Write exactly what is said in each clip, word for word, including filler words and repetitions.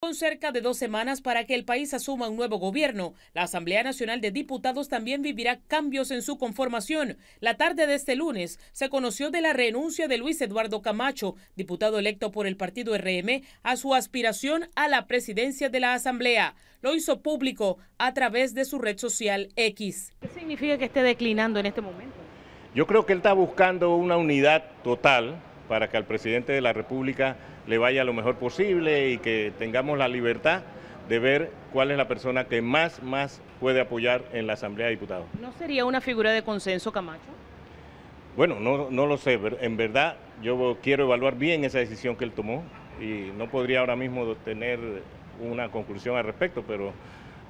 Con cerca de dos semanas para que el país asuma un nuevo gobierno, la Asamblea Nacional de Diputados también vivirá cambios en su conformación. La tarde de este lunes se conoció de la renuncia de Luis Eduardo Camacho, diputado electo por el partido R M, a su aspiración a la presidencia de la Asamblea. Lo hizo público a través de su red social X. ¿Qué significa que esté declinando en este momento? Yo creo que él está buscando una unidad total para que al presidente de la República le vaya lo mejor posible y que tengamos la libertad de ver cuál es la persona que más, más puede apoyar en la Asamblea de Diputados. ¿No sería una figura de consenso, Camacho? Bueno, no, no lo sé. En verdad, yo quiero evaluar bien esa decisión que él tomó y no podría ahora mismo tener una conclusión al respecto, pero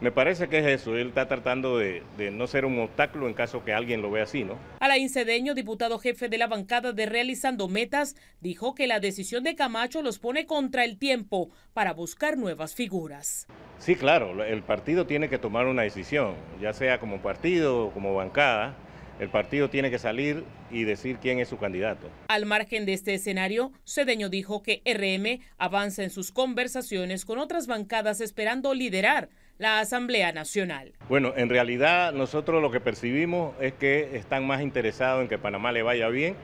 me parece que es eso, él está tratando de, de no ser un obstáculo en caso que alguien lo vea así, ¿no? Alain Cedeño, diputado jefe de la bancada de Realizando Metas, dijo que la decisión de Camacho los pone contra el tiempo para buscar nuevas figuras. Sí, claro, el partido tiene que tomar una decisión, ya sea como partido o como bancada. El partido tiene que salir y decir quién es su candidato. Al margen de este escenario, Cedeño dijo que R M avanza en sus conversaciones con otras bancadas esperando liderar la Asamblea Nacional. Bueno, en realidad nosotros lo que percibimos es que están más interesados en que Panamá le vaya bien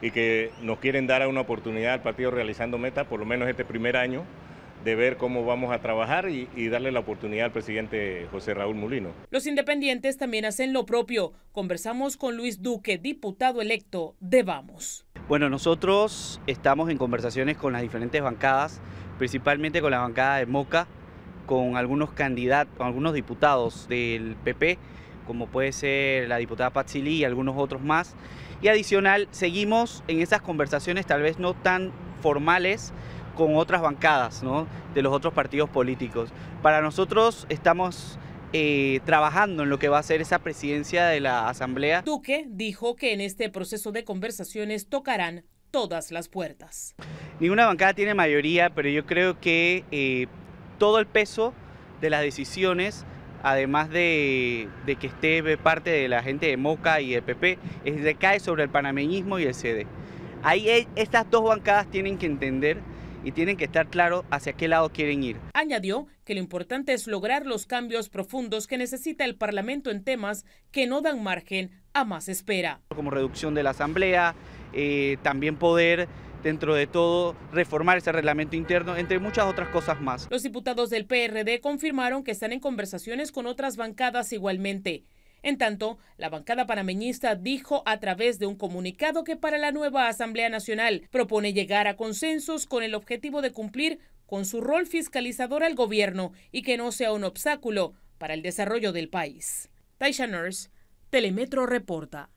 y que nos quieren dar una oportunidad al partido Realizando Metas, por lo menos este primer año, de ver cómo vamos a trabajar y, y darle la oportunidad al presidente José Raúl Molino. Los independientes también hacen lo propio. Conversamos con Luis Duque, diputado electo de Vamos. Bueno, nosotros estamos en conversaciones con las diferentes bancadas, principalmente con la bancada de Moca, con algunos candidatos, algunos diputados del P P, como puede ser la diputada Patsili y algunos otros más. Y adicional, seguimos en esas conversaciones tal vez no tan formales, con otras bancadas, ¿no?, de los otros partidos políticos. Para nosotros estamos eh, trabajando en lo que va a ser esa presidencia de la Asamblea. Duque dijo que en este proceso de conversaciones tocarán todas las puertas. Ninguna bancada tiene mayoría, pero yo creo que eh, todo el peso de las decisiones, además de, de que esté parte de la gente de Moca y del P P, recae sobre el panameñismo y el C D. Ahí estas dos bancadas tienen que entender y tienen que estar claros hacia qué lado quieren ir. Añadió que lo importante es lograr los cambios profundos que necesita el Parlamento en temas que no dan margen a más espera. Como reducción de la Asamblea, eh, también poder, dentro de todo, reformar ese reglamento interno, entre muchas otras cosas más. Los diputados del P R D confirmaron que están en conversaciones con otras bancadas igualmente. En tanto, la bancada panameñista dijo a través de un comunicado que para la nueva Asamblea Nacional propone llegar a consensos con el objetivo de cumplir con su rol fiscalizador al gobierno y que no sea un obstáculo para el desarrollo del país. Taisha Nurse, Telemetro reporta.